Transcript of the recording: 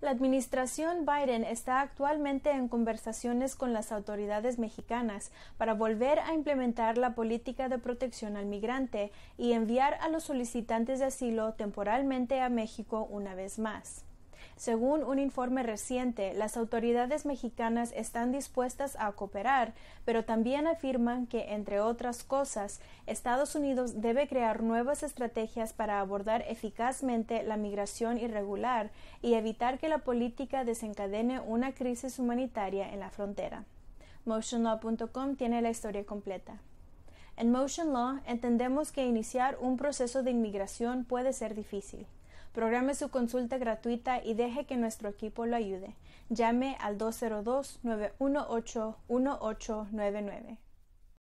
La administración Biden está actualmente en conversaciones con las autoridades mexicanas para volver a implementar la política de protección al migrante y enviar a los solicitantes de asilo temporalmente a México una vez más. Según un informe reciente, las autoridades mexicanas están dispuestas a cooperar, pero también afirman que, entre otras cosas, Estados Unidos debe crear nuevas estrategias para abordar eficazmente la migración irregular y evitar que la política desencadene una crisis humanitaria en la frontera. MotionLaw.com tiene la historia completa. En Motion Law entendemos que iniciar un proceso de inmigración puede ser difícil. Programe su consulta gratuita y deje que nuestro equipo lo ayude. Llame al 202-918-1899.